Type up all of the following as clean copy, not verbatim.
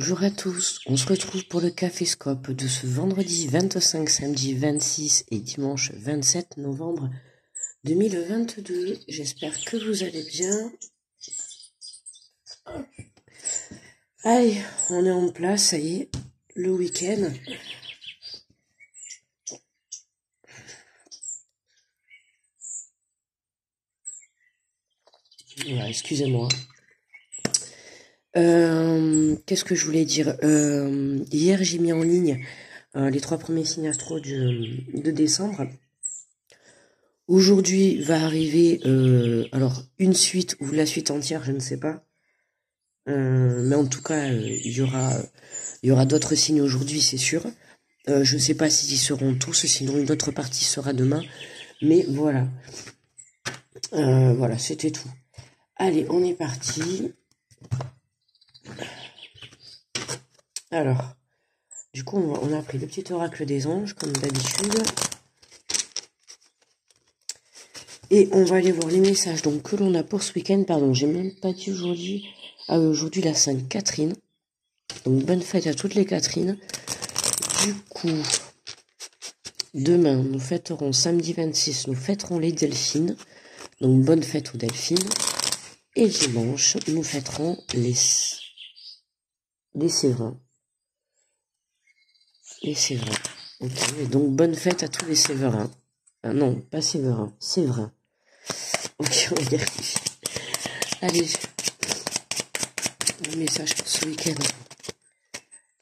Bonjour à tous, on se retrouve pour le Café'Scope de ce vendredi 25, samedi 26 et dimanche 27 novembre 2022. J'espère que vous allez bien. Allez, on est en place, ça y est, le week-end. Voilà, excusez-moi. Qu'est-ce que je voulais dire? Hier, j'ai mis en ligne les 3 premiers signes astro de décembre. Aujourd'hui va arriver alors une suite ou la suite entière, je ne sais pas. Mais en tout cas, il y aura d'autres signes aujourd'hui, c'est sûr. Je ne sais pas s'ils seront tous, sinon une autre partie sera demain. Mais voilà. Voilà, c'était tout. Allez, on est parti. Alors, du coup, on a pris le petit oracle des anges, comme d'habitude. Et on va aller voir les messages donc, que l'on a pour ce week-end. Pardon, j'ai même pas dit aujourd'hui. Ah, aujourd'hui, la Sainte Catherine. Donc, bonne fête à toutes les Catherines. Du coup, demain, nous fêterons, samedi 26, nous fêterons les Delphines. Donc, bonne fête aux Delphines. Et dimanche, nous fêterons les Séverins. Les Séverins. Okay. Donc, bonne fête à tous les Séverins. Ah non, pas Séverins, Séverins. Ok, on y arrive. Allez. Un message pour ce week-end.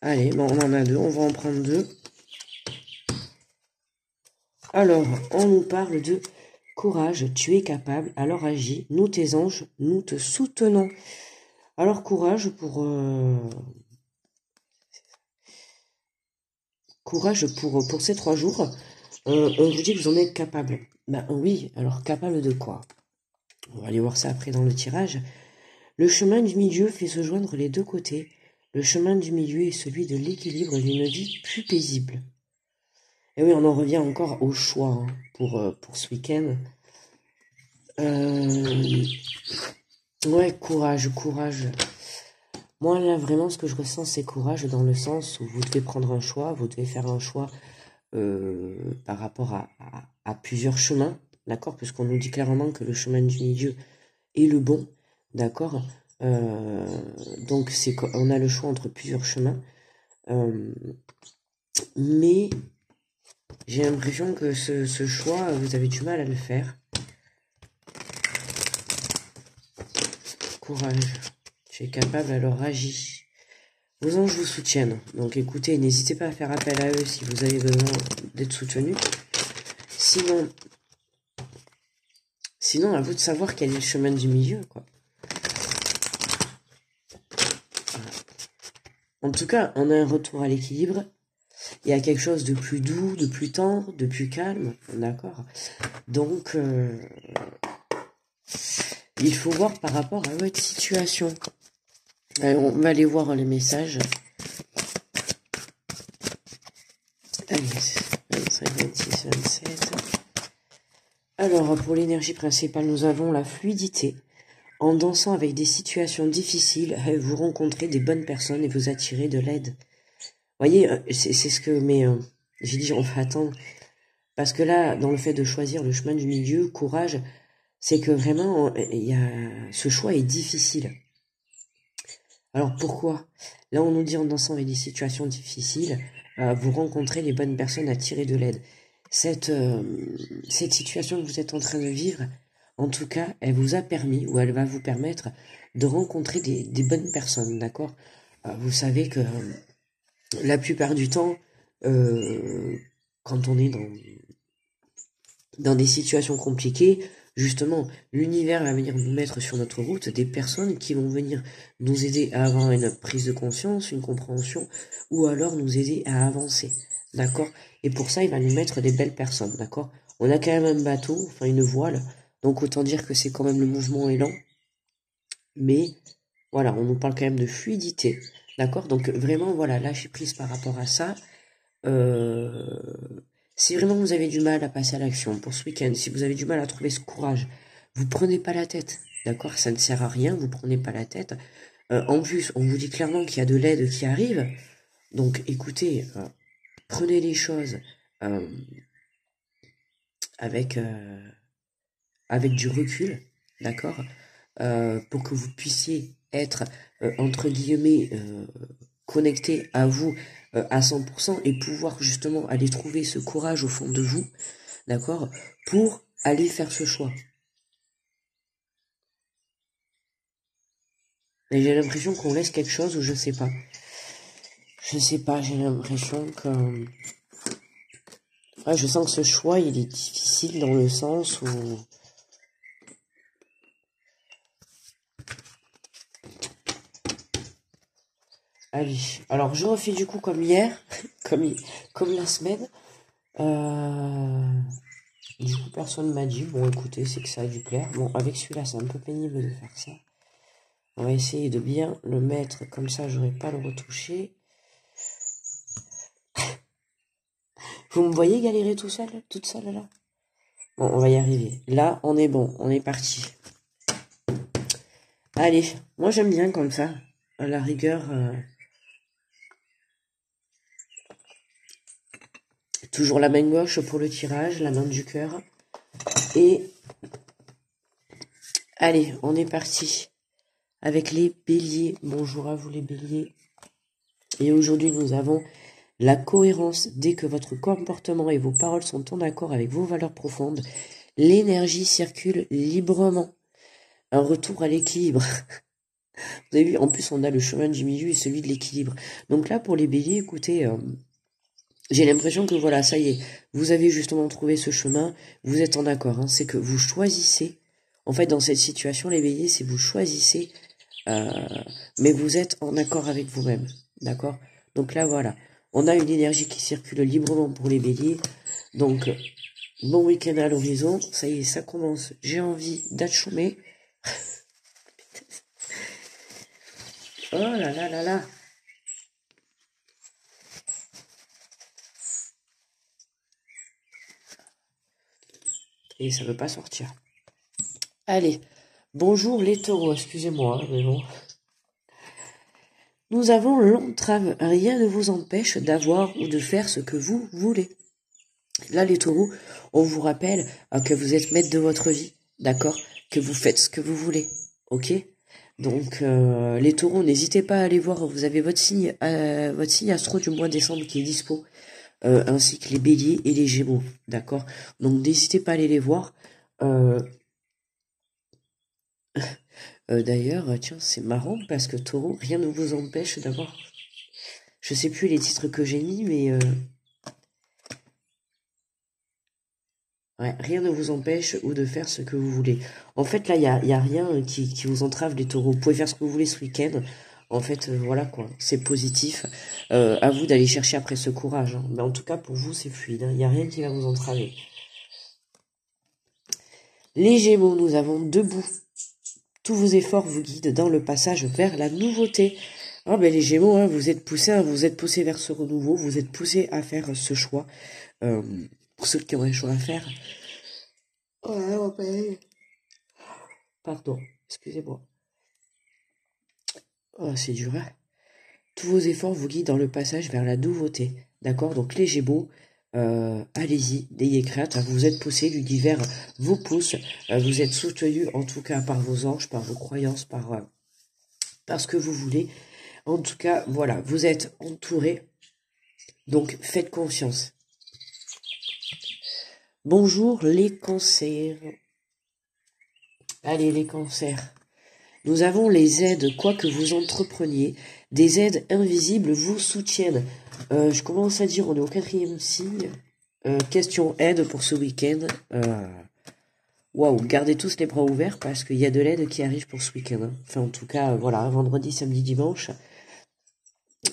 Allez, bon, on en a 2, on va en prendre 2. Alors, on nous parle de courage, tu es capable, alors agis. Nous, tes anges, nous te soutenons. Alors, courage pour... Courage pour ces 3 jours. On vous dit que vous en êtes capable. Ben oui, alors capable de quoi? On va aller voir ça après dans le tirage. Le chemin du milieu fait se joindre les 2 côtés. Le chemin du milieu est celui de l'équilibre d'une vie plus paisible. Et oui, on en revient encore au choix hein, pour ce week-end. Ouais, courage, courage. Moi, là, vraiment, ce que je ressens, c'est courage dans le sens où vous devez prendre un choix, vous devez faire un choix par rapport à plusieurs chemins, d'accord? Parce qu'on nous dit clairement que le chemin du milieu est le bon, d'accord? Donc, on a le choix entre plusieurs chemins. Mais j'ai l'impression que ce choix, vous avez du mal à le faire. Courage. Tu es capable, alors agis. Vos anges vous soutiennent. Donc écoutez, n'hésitez pas à faire appel à eux si vous avez besoin d'être soutenu. Sinon, à vous de savoir quel est le chemin du milieu, quoi. Voilà. En tout cas, on a un retour à l'équilibre. Il y a quelque chose de plus doux, de plus tendre, de plus calme. D'accord? Donc, il faut voir par rapport à votre situation. Allez, on va aller voir les messages. Allez, 25, 26, 27. Alors, pour l'énergie principale, nous avons la fluidité. En dansant avec des situations difficiles, vous rencontrez des bonnes personnes et vous attirez de l'aide. Vous voyez, c'est ce que... Mais j'ai dit, on va attendre. Parce que là, dans le fait de choisir le chemin du milieu, courage, c'est que vraiment, ce choix est difficile. Alors pourquoi? Là, on nous dit en dansant avec des situations difficiles, vous rencontrez les bonnes personnes à tirer de l'aide. Cette situation que vous êtes en train de vivre, en tout cas, elle vous a permis, ou elle va vous permettre, de rencontrer des bonnes personnes, d'accord? Vous savez que la plupart du temps, quand on est dans des situations compliquées, justement, l'univers va venir nous mettre sur notre route des personnes qui vont venir nous aider à avoir une prise de conscience, une compréhension, ou alors nous aider à avancer, d'accord? Et pour ça, il va nous mettre des belles personnes, d'accord? On a quand même un bateau, enfin une voile, donc autant dire que c'est quand même le mouvement est lent, mais voilà, on nous parle quand même de fluidité, d'accord? Donc vraiment, voilà, lâcher prise par rapport à ça, si vraiment vous avez du mal à passer à l'action pour ce week-end, si vous avez du mal à trouver ce courage, vous prenez pas la tête, d'accord? Ça ne sert à rien, vous prenez pas la tête. En plus, on vous dit clairement qu'il y a de l'aide qui arrive. Donc, écoutez, prenez les choses avec du recul, d'accord, pour que vous puissiez être, entre guillemets, connecté à vous à 100% et pouvoir justement aller trouver ce courage au fond de vous, d'accord, pour aller faire ce choix. Et j'ai l'impression qu'on laisse quelque chose où je sais pas. Je sais pas, j'ai l'impression que... Ouais, je sens que ce choix, il est difficile dans le sens où... Allez, alors je refais du coup comme hier, comme la semaine. Du coup, personne m'a dit, bon écoutez, c'est que ça a dû plaire. Bon, avec celui-là, c'est un peu pénible de faire ça. On va essayer de bien le mettre, comme ça j'aurai pas le retoucher. Vous me voyez galérer tout seul, toute seule là? Bon, on va y arriver. Là, on est bon, on est parti. Allez, moi j'aime bien comme ça, à la rigueur. Toujours la main gauche pour le tirage, la main du cœur. Et allez, on est parti. Avec les béliers, bonjour à vous les béliers. Et aujourd'hui nous avons la cohérence. Dès que votre comportement et vos paroles sont en accord avec vos valeurs profondes, l'énergie circule librement. Un retour à l'équilibre. Vous avez vu, en plus on a le chemin du milieu et celui de l'équilibre. Donc là pour les béliers, écoutez, j'ai l'impression que voilà, ça y est, vous avez justement trouvé ce chemin, vous êtes en accord, hein. C'est que vous choisissez, en fait dans cette situation les béliers, c'est vous choisissez. Mais vous êtes en accord avec vous-même, d'accord? Donc là, voilà, on a une énergie qui circule librement pour les béliers. Donc, bon week-end à l'horizon, ça y est, ça commence. J'ai envie d'achômer. Oh là là là là. Et ça ne veut pas sortir. Allez. Bonjour les taureaux, excusez-moi, mais bon. Nous avons l'entrave, rien ne vous empêche d'avoir ou de faire ce que vous voulez. Là les taureaux, on vous rappelle que vous êtes maître de votre vie, d'accord? Que vous faites ce que vous voulez, ok? Donc les taureaux, n'hésitez pas à aller voir, vous avez votre signe astro du mois de décembre qui est dispo, ainsi que les béliers et les gémeaux, d'accord? Donc n'hésitez pas à aller les voir. D'ailleurs, tiens, c'est marrant parce que taureau, rien ne vous empêche d'avoir... Je sais plus les titres que j'ai mis, mais... Ouais, rien ne vous empêche ou de faire ce que vous voulez. En fait, là, y a rien qui vous entrave, les taureaux. Vous pouvez faire ce que vous voulez ce week-end. En fait, voilà quoi, c'est positif. À vous d'aller chercher après ce courage. Hein. Mais en tout cas, pour vous, c'est fluide. Hein. Y a rien qui va vous entraver. Les gémeaux, nous avons debout. Tous vos efforts vous guident dans le passage vers la nouveauté. Ah ben les Gémeaux, hein, vous êtes poussés vers ce renouveau, vous êtes poussés à faire ce choix. Pour ceux qui ont un choix à faire. Pardon, excusez-moi. Oh, c'est dur. Hein. Tous vos efforts vous guident dans le passage vers la nouveauté. D'accord? Donc les Gémeaux. Allez-y, n'ayez crainte, vous êtes poussés, l'univers vous pousse, vous êtes soutenus en tout cas par vos anges, par vos croyances, par ce que vous voulez. En tout cas, voilà, vous êtes entourés, donc faites confiance. Bonjour les cancers. Allez les cancers. Nous avons les aides, quoi que vous entrepreniez, des aides invisibles vous soutiennent. Je commence à dire, on est au 4e signe. Question aide pour ce week-end. Waouh, gardez tous les bras ouverts parce qu'il y a de l'aide qui arrive pour ce week-end. Hein. Enfin, en tout cas, voilà, vendredi, samedi, dimanche.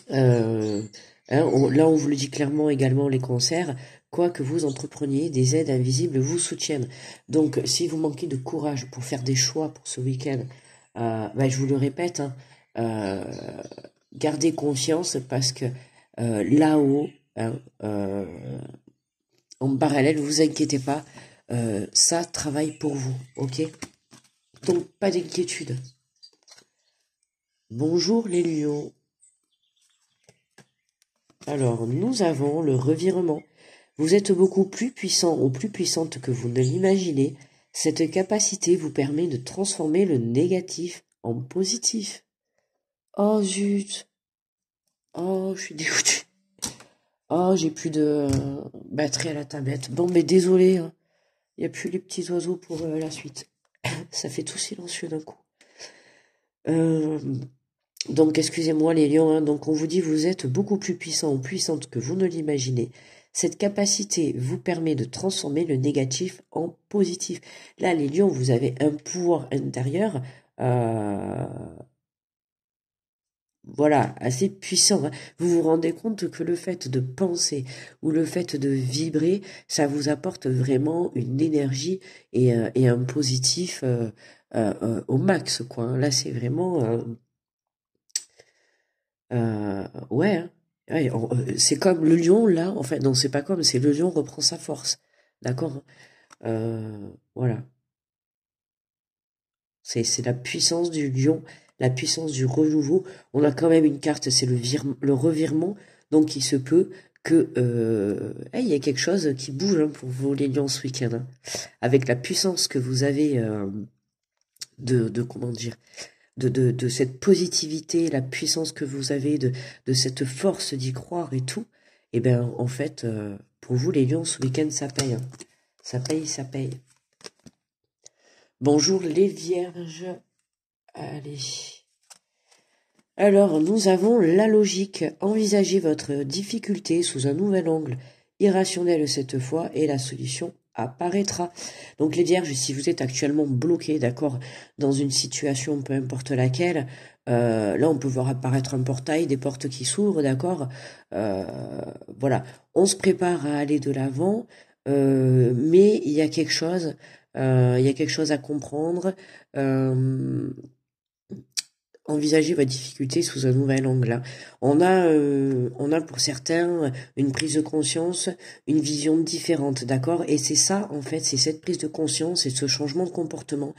Hein, là, on vous le dit clairement également, les cancers. Quoi que vous entrepreniez, des aides invisibles vous soutiennent. Donc, si vous manquez de courage pour faire des choix pour ce week-end, bah, je vous le répète, hein, gardez confiance parce que là-haut, hein, en parallèle, vous inquiétez pas, ça travaille pour vous, ok? Donc, pas d'inquiétude. Bonjour les lions. Alors, nous avons le revirement. Vous êtes beaucoup plus puissant ou plus puissante que vous ne l'imaginez. Cette capacité vous permet de transformer le négatif en positif. Oh zut. Oh, je suis dégoûtée. Oh, j'ai plus de batterie à la tablette. Bon, mais désolé, hein. Il n'y a plus les petits oiseaux pour la suite. Ça fait tout silencieux d'un coup. Donc, excusez-moi les lions, hein. Donc on vous dit vous êtes beaucoup plus puissant ou puissante que vous ne l'imaginez. Cette capacité vous permet de transformer le négatif en positif. Là, les lions, vous avez un pouvoir intérieur, voilà, assez puissant. Hein. Vous vous rendez compte que le fait de penser ou le fait de vibrer, ça vous apporte vraiment une énergie et un positif au max, quoi. Hein. Là, c'est vraiment... ouais, hein. Ouais, c'est comme le lion, là, en fait, non, c'est pas comme, c'est le lion reprend sa force, d'accord, voilà, c'est la puissance du lion, la puissance du renouveau. On a quand même une carte, c'est le revirement, donc il se peut que, hey, y a quelque chose qui bouge, hein, pour vous les lions ce week-end, hein, avec la puissance que vous avez comment dire, de cette positivité, la puissance que vous avez, de cette force d'y croire et tout, et bien en fait, pour vous les lions, ce week-end ça paye, hein. Ça paye, ça paye. Bonjour les vierges. Allez. Alors nous avons la logique. Envisagez votre difficulté sous un nouvel angle, irrationnel cette fois, et la solution apparaîtra. Donc les vierges, si vous êtes actuellement bloqué, d'accord, dans une situation peu importe laquelle, là on peut voir apparaître un portail, des portes qui s'ouvrent, d'accord, voilà, on se prépare à aller de l'avant, mais il y a quelque chose, il y a quelque chose à comprendre. Envisagez votre difficulté sous un nouvel angle. Hein. On a pour certains une prise de conscience, une vision différente, d'accord? Et c'est ça, en fait, c'est cette prise de conscience et ce changement de comportement,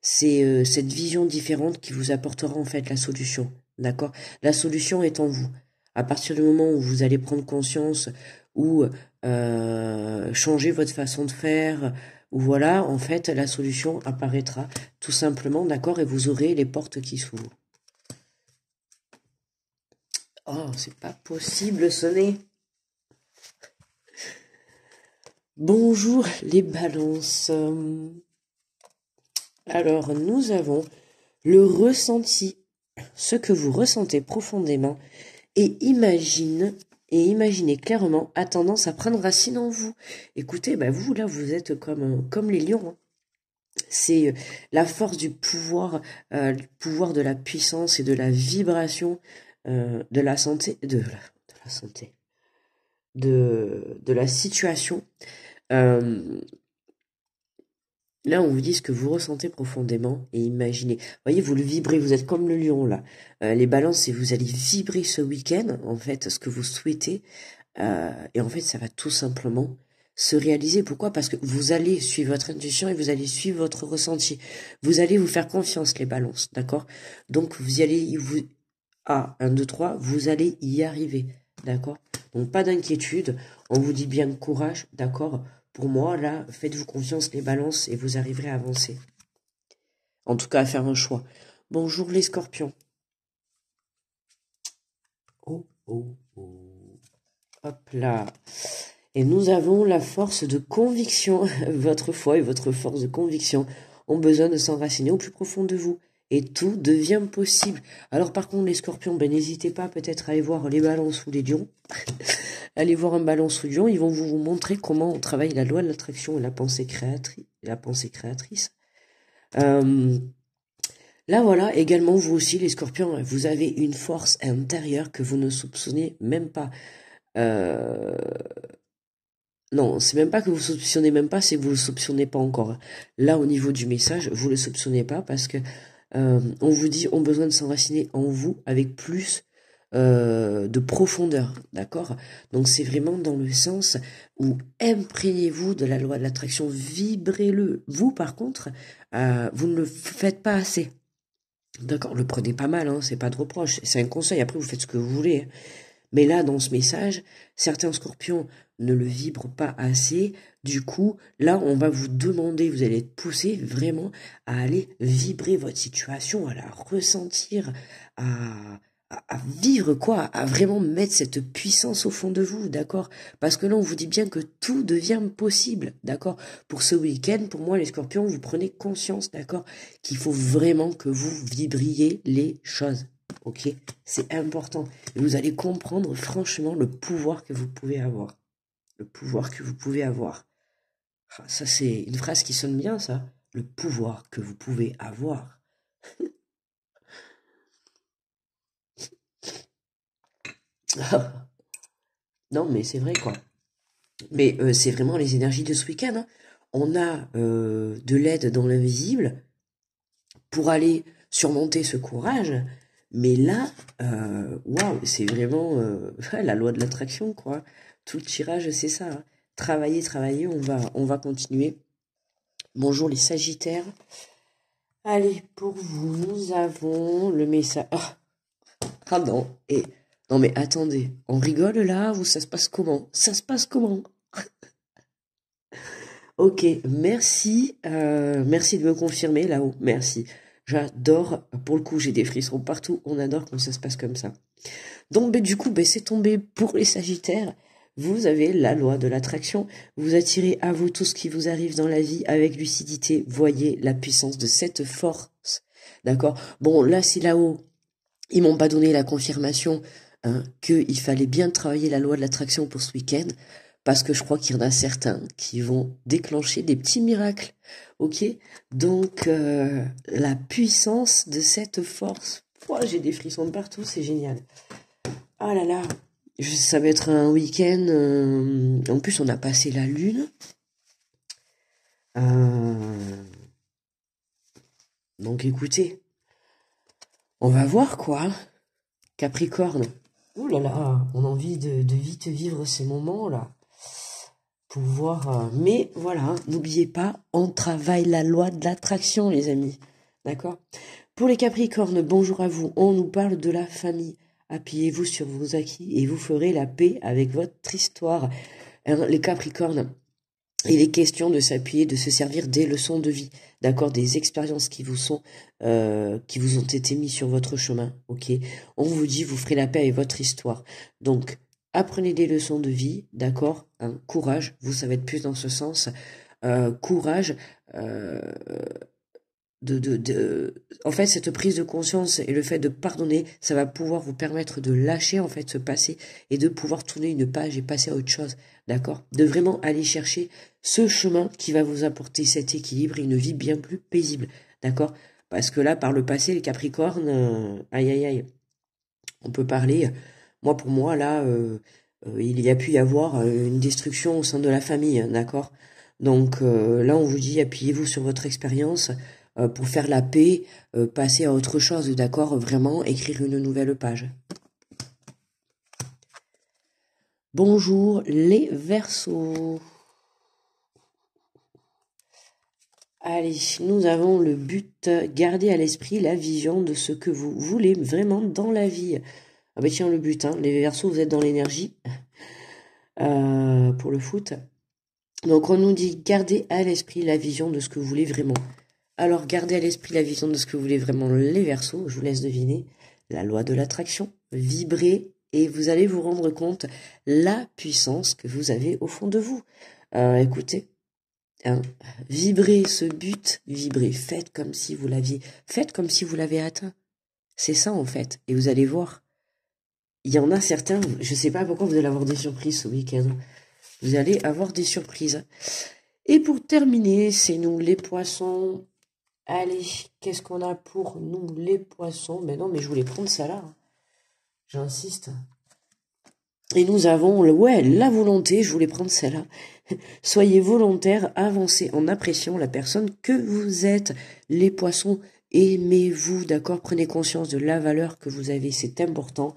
c'est cette vision différente qui vous apportera, en fait, la solution, d'accord? La solution est en vous. À partir du moment où vous allez prendre conscience ou changer votre façon de faire, voilà, en fait, la solution apparaîtra tout simplement, d'accord? Et vous aurez les portes qui s'ouvrent. Oh, c'est pas possible, ce n'est. Bonjour les balances. Alors, nous avons le ressenti. Ce que vous ressentez profondément et imaginez clairement a tendance à prendre racine en vous. Écoutez, bah vous, là, vous êtes comme les lions. Hein. C'est la force du pouvoir, le pouvoir de la puissance et de la vibration. De la santé, de la situation. Là, on vous dit ce que vous ressentez profondément et imaginez. Voyez, vous le vibrez, vous êtes comme le lion, là. Les balances, et vous allez vibrer ce week-end, en fait, ce que vous souhaitez. Et en fait, ça va tout simplement se réaliser. Pourquoi? Parce que vous allez suivre votre intuition et vous allez suivre votre ressenti. Vous allez vous faire confiance, les balances, d'accord? Donc, vous y allez... Ah, 1, 2, 3, vous allez y arriver, d'accord? Donc, pas d'inquiétude, on vous dit bien courage, d'accord? Pour moi, là, faites-vous confiance, les balances, et vous arriverez à avancer. En tout cas, à faire un choix. Bonjour, les scorpions. Oh, oh, oh. Hop là. Et nous avons la force de conviction. Votre foi et votre force de conviction ont besoin de s'enraciner au plus profond de vous. Et tout devient possible. Alors par contre les scorpions, ben n'hésitez pas peut-être à aller voir les balances ou les lions. Allez voir un balance ou lion, ils vont vous montrer comment on travaille la loi de l'attraction et la pensée créatrice. Là voilà, également vous aussi les scorpions, vous avez une force intérieure que vous ne soupçonnez même pas. Non, c'est même pas que vous soupçonnez même pas, c'est que vous le soupçonnez pas encore. Là au niveau du message, vous le soupçonnez pas parce que on vous dit, on a besoin de s'enraciner en vous avec plus de profondeur, d'accord? Donc c'est vraiment dans le sens où imprégnez-vous de la loi de l'attraction, vibrez-le. Vous par contre, vous ne le faites pas assez, D'accord, le prenez pas mal, hein, c'est pas de reproche, c'est un conseil, après vous faites ce que vous voulez. Mais là, dans ce message, certains scorpions ne le vibrent pas assez, du coup, là, on va vous demander, vous allez être poussé vraiment à aller vibrer votre situation, à la ressentir, à vivre quoi, à vraiment mettre cette puissance au fond de vous, d'accord? Parce que là, on vous dit bien que tout devient possible, d'accord? Pour ce week-end, pour moi, les scorpions, vous prenez conscience, d'accord? Qu'il faut vraiment que vous vibriez les choses, ok? C'est important. Et vous allez comprendre, franchement, le pouvoir que vous pouvez avoir. Le pouvoir que vous pouvez avoir. Ça, c'est une phrase qui sonne bien, ça. Le pouvoir que vous pouvez avoir. Non mais c'est vrai quoi. Mais c'est vraiment les énergies de ce week-end hein. On a de l'aide dans l'invisible pour aller surmonter ce courage. Mais là waouh, c'est vraiment la loi de l'attraction quoi. Tout le tirage c'est ça hein. Travailler, travailler, on va continuer. Bonjour les Sagittaires. Allez pour vous nous avons le message. Ah non et non mais attendez, on rigole là ou ça se passe comment? Ça se passe comment? Ok, merci, merci de me confirmer là-haut, merci. J'adore, pour le coup j'ai des frissons partout, on adore quand ça se passe comme ça. Donc ben, du coup, ben, c'est tombé pour les Sagittaires, vous avez la loi de l'attraction, vous attirez à vous tout ce qui vous arrive dans la vie avec lucidité, voyez la puissance de cette force, d'accord? Bon là c'est là-haut, ils m'ont pas donné la confirmation... Hein, qu'il fallait bien travailler la loi de l'attraction pour ce week-end, parce que je crois qu'il y en a certains qui vont déclencher des petits miracles, ok? Donc, la puissance de cette force, oh, j'ai des frissons de partout, c'est génial. Ah là là, ça va être un week-end, en plus on a passé la lune. Donc écoutez, on va voir quoi, Capricorne. Ouh là là, on a envie de vite vivre ces moments-là. Pouvoir... Mais voilà, n'oubliez pas, on travaille la loi de l'attraction, les amis. D'accord? Pour les Capricornes, bonjour à vous. On nous parle de la famille. Appuyez-vous sur vos acquis et vous ferez la paix avec votre histoire. Hein, les Capricornes, il est question de s'appuyer, de se servir des leçons de vie, d'accord, des expériences qui vous ont été mises sur votre chemin, ok. On vous dit, vous ferez la paix avec votre histoire. Donc, apprenez des leçons de vie, d'accord, hein, courage, vous savez être plus dans ce sens, courage, en fait, cette prise de conscience et le fait de pardonner, ça va pouvoir vous permettre de lâcher, en fait, ce passé et de pouvoir tourner une page et passer à autre chose, d'accord? De vraiment aller chercher ce chemin qui va vous apporter cet équilibre et une vie bien plus paisible, d'accord? Parce que là, par le passé, les Capricornes, aïe, aïe, aïe, on peut parler, moi, pour moi, là, il y a pu y avoir une destruction au sein de la famille, d'accord? Donc, là, on vous dit, appuyez-vous sur votre expérience, pour faire la paix, passer à autre chose, d'accord? Vraiment, écrire une nouvelle page. Bonjour, les Verseaux. Allez, nous avons le but, garder à l'esprit la vision de ce que vous voulez vraiment dans la vie. Ah ben tiens, le but, hein, les Verseaux, vous êtes dans l'énergie pour le foot. Donc on nous dit, garder à l'esprit la vision de ce que vous voulez vraiment. Alors, gardez à l'esprit la vision de ce que vous voulez vraiment les Verseaux, je vous laisse deviner, la loi de l'attraction, vibrez et vous allez vous rendre compte la puissance que vous avez au fond de vous. Écoutez, hein, vibrez ce but, vibrez, faites comme si vous l'aviez, faites comme si vous l'avez atteint. C'est ça en fait, et vous allez voir, il y en a certains, je ne sais pas pourquoi vous allez avoir des surprises ce week-end, vous allez avoir des surprises. Et pour terminer, c'est nous les Poissons. Allez, qu'est-ce qu'on a pour nous, les Poissons? Mais non, mais je voulais prendre ça là. J'insiste. Et nous avons, ouais, la volonté, je voulais prendre celle-là. Soyez volontaires, avancez en appréciant la personne que vous êtes. Les Poissons, aimez-vous, d'accord? Prenez conscience de la valeur que vous avez, c'est important.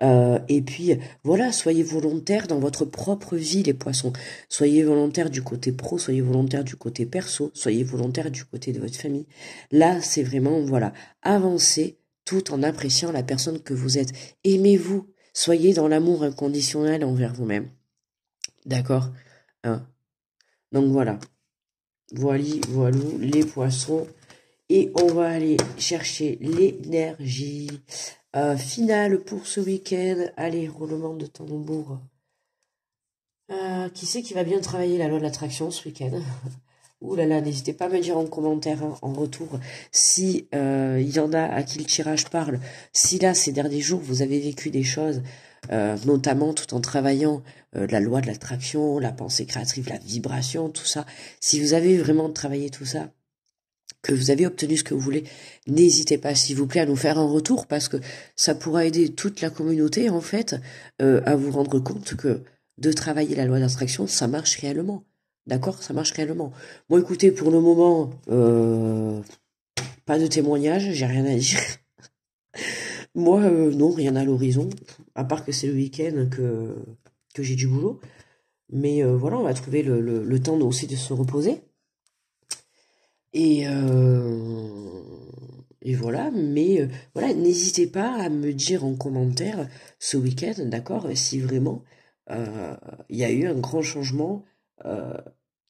Et puis, voilà, soyez volontaire dans votre propre vie, les poissons. Soyez volontaire du côté pro, soyez volontaire du côté perso, soyez volontaire du côté de votre famille. Là, c'est vraiment, voilà, avancez tout en appréciant la personne que vous êtes. Aimez-vous, soyez dans l'amour inconditionnel envers vous-même. D'accord, hein? Donc voilà, voilou, les poissons. Et on va aller chercher l'énergie finale pour ce week-end. Allez, roulement de tambour. Qui c'est qui va bien travailler la loi de l'attraction ce week-end? Ouh là là, n'hésitez pas à me dire en commentaire, hein, en retour, si il y en a à qui le tirage parle. Si là, ces derniers jours, vous avez vécu des choses, notamment tout en travaillant la loi de l'attraction, la pensée créative, la vibration, tout ça. Si vous avez vraiment travaillé tout ça, que vous avez obtenu ce que vous voulez, n'hésitez pas, s'il vous plaît, à nous faire un retour, parce que ça pourra aider toute la communauté, en fait, à vous rendre compte que de travailler la loi d'attraction, ça marche réellement. D'accord? Ça marche réellement. Bon, écoutez, pour le moment, pas de témoignage, j'ai rien à dire. Moi, non, rien à l'horizon, à part que c'est le week-end que j'ai du boulot. Mais voilà, on va trouver le temps aussi de se reposer. Et voilà, mais voilà, n'hésitez pas à me dire en commentaire ce week-end, d'accord, si vraiment il y a eu un grand changement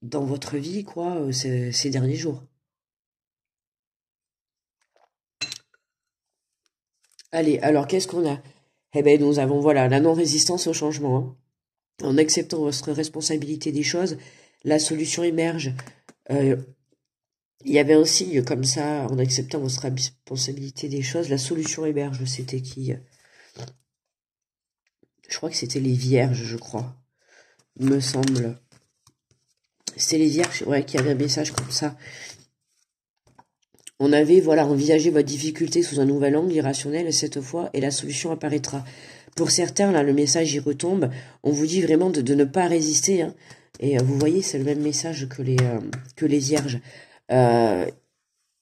dans votre vie, quoi, ces derniers jours. Allez, alors qu'est-ce qu'on a? Eh bien, nous avons, voilà, la non-résistance au changement, hein. En acceptant votre responsabilité des choses, la solution émerge. Il y avait un signe comme ça, en acceptant votre responsabilité des choses, la solution émerge. C'était qui? Je crois que c'était les Vierges, je crois. Me semble. C'était les Vierges, ouais, qui avaient un message comme ça. On avait, voilà, envisagé votre difficulté sous un nouvel angle irrationnel, cette fois, et la solution apparaîtra. Pour certains, là, le message y retombe. On vous dit vraiment de ne pas résister, hein. Et vous voyez, c'est le même message que les Vierges.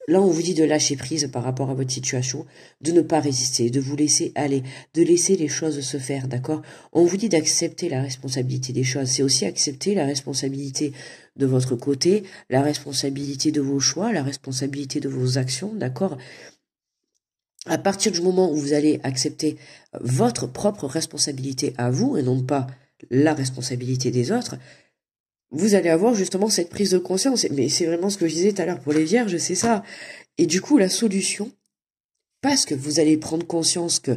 Là on vous dit de lâcher prise par rapport à votre situation, de ne pas résister, de vous laisser aller, de laisser les choses se faire, d'accord? On vous dit d'accepter la responsabilité des choses, c'est aussi accepter la responsabilité de votre côté, la responsabilité de vos choix, la responsabilité de vos actions, d'accord? À partir du moment où vous allez accepter votre propre responsabilité à vous et non pas la responsabilité des autres, vous allez avoir justement cette prise de conscience. Mais c'est vraiment ce que je disais tout à l'heure pour les Vierges, c'est ça. Et du coup, la solution, parce que vous allez prendre conscience que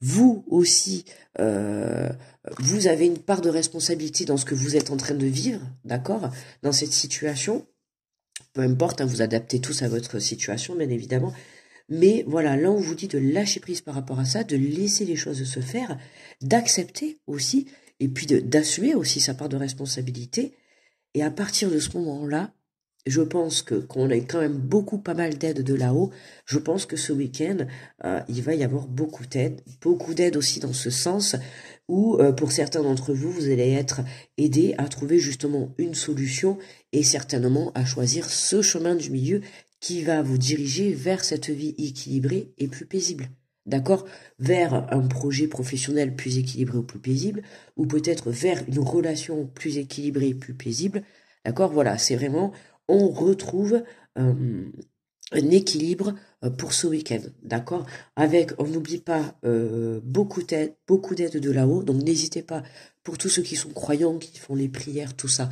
vous aussi, vous avez une part de responsabilité dans ce que vous êtes en train de vivre, d'accord, dans cette situation. Peu importe, hein, vous adaptez tous à votre situation, bien évidemment. Mais voilà, là, on vous dit de lâcher prise par rapport à ça, de laisser les choses se faire, d'accepter aussi, et puis d'assumer aussi sa part de responsabilité. Et à partir de ce moment-là, je pense qu'on a quand même pas mal d'aide de là-haut. Je pense que ce week-end, il va y avoir beaucoup d'aide aussi dans ce sens, où pour certains d'entre vous, vous allez être aidés à trouver justement une solution et certainement à choisir ce chemin du milieu qui va vous diriger vers cette vie équilibrée et plus paisible. D'accord? Vers un projet professionnel plus équilibré ou plus paisible, ou peut-être vers une relation plus équilibrée, plus paisible. D'accord? Voilà, c'est vraiment, on retrouve un équilibre pour ce week-end. D'accord? Avec, on n'oublie pas, beaucoup d'aide de là-haut. Donc n'hésitez pas, pour tous ceux qui sont croyants, qui font les prières, tout ça,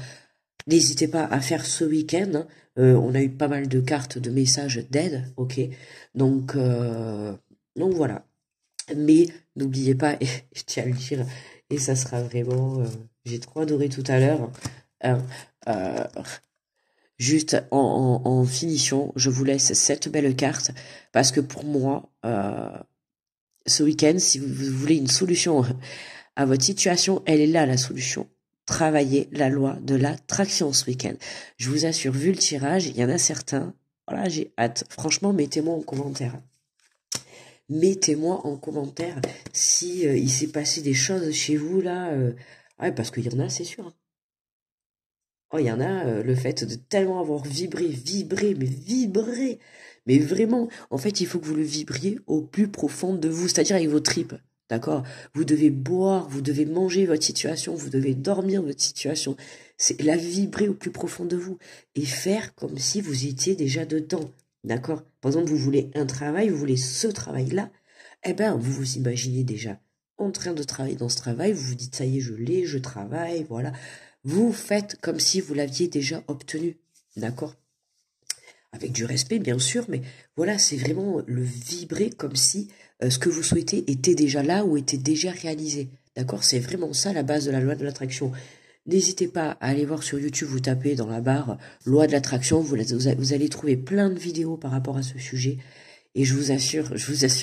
n'hésitez pas à faire ce week-end, hein. On a eu pas mal de cartes, de messages d'aide, ok? Donc voilà, mais n'oubliez pas, et je tiens à le dire, et ça sera vraiment, j'ai trop adoré tout à l'heure, hein, juste en finition, je vous laisse cette belle carte, parce que pour moi, ce week-end, si vous voulez une solution à votre situation, elle est là la solution. Travaillez la loi de l'attraction ce week-end. Je vous assure, vu le tirage, il y en a certains, voilà, j'ai hâte, franchement, mettez-moi en commentaire. Mettez-moi en commentaire si il s'est passé des choses chez vous là. Ouais, parce qu'il y en a, c'est sûr. Oh, il y en a, le fait de tellement avoir vibré, mais vraiment, en fait, il faut que vous le vibriez au plus profond de vous, c'est-à-dire avec vos tripes, D'accord? Vous devez boire, vous devez manger votre situation, vous devez dormir votre situation. C'est la vibrer au plus profond de vous et faire comme si vous étiez déjà dedans. D'accord? Par exemple, vous voulez un travail, vous voulez ce travail-là. Eh bien, vous vous imaginez déjà en train de travailler dans ce travail. Vous vous dites, ça y est, je l'ai, je travaille, voilà. Vous faites comme si vous l'aviez déjà obtenu. D'accord? Avec du respect, bien sûr, mais voilà, c'est vraiment le vibrer comme si ce que vous souhaitez était déjà là ou était déjà réalisé. D'accord? C'est vraiment ça la base de la loi de l'attraction. N'hésitez pas à aller voir sur YouTube, vous tapez dans la barre « Loi de l'attraction », vous allez trouver plein de vidéos par rapport à ce sujet. Et je vous assure,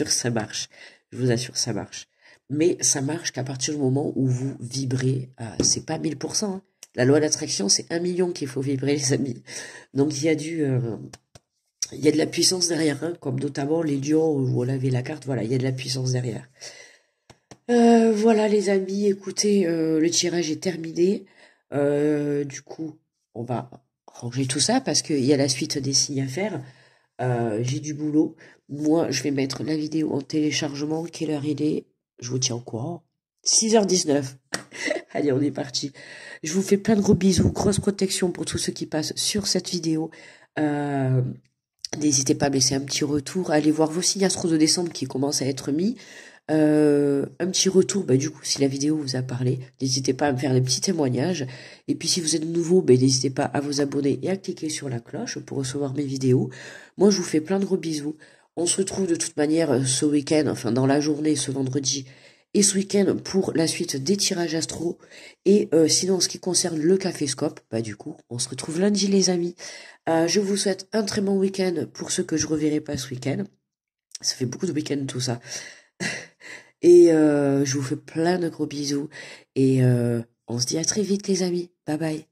ça marche. Je vous assure, ça marche. Mais ça marche qu'à partir du moment où vous vibrez, c'est pas 1000%. Hein. La loi de l'attraction, c'est 1 million qu'il faut vibrer, les amis. Donc, il y a de la puissance derrière, hein, comme notamment les lions où vous lavez la carte. Voilà, il y a de la puissance derrière. Voilà, les amis, écoutez, le tirage est terminé. Du coup, on va ranger tout ça parce qu'il y a la suite des signes à faire. J'ai du boulot. Moi, je vais mettre la vidéo en téléchargement. Quelle heure il est? Je vous tiens au courant. 6h19. Allez, on est parti. Je vous fais plein de gros bisous. Grosse protection pour tous ceux qui passent sur cette vidéo. N'hésitez pas à me laisser un petit retour. Allez voir vos signes astro de décembre qui commencent à être mis. Un petit retour, du coup, si la vidéo vous a parlé, n'hésitez pas à me faire des petits témoignages. Et puis, si vous êtes nouveau, n'hésitez pas à vous abonner et à cliquer sur la cloche pour recevoir mes vidéos. Moi, je vous fais plein de gros bisous. On se retrouve de toute manière ce week-end, enfin dans la journée, ce vendredi et ce week-end pour la suite des tirages astro. Et sinon, en ce qui concerne le Café'Scope, du coup, on se retrouve lundi, les amis. Je vous souhaite un très bon week-end pour ceux que je reverrai pas ce week-end. Ça fait beaucoup de week-ends tout ça. Et je vous fais plein de gros bisous. Et on se dit à très vite, les amis. Bye bye.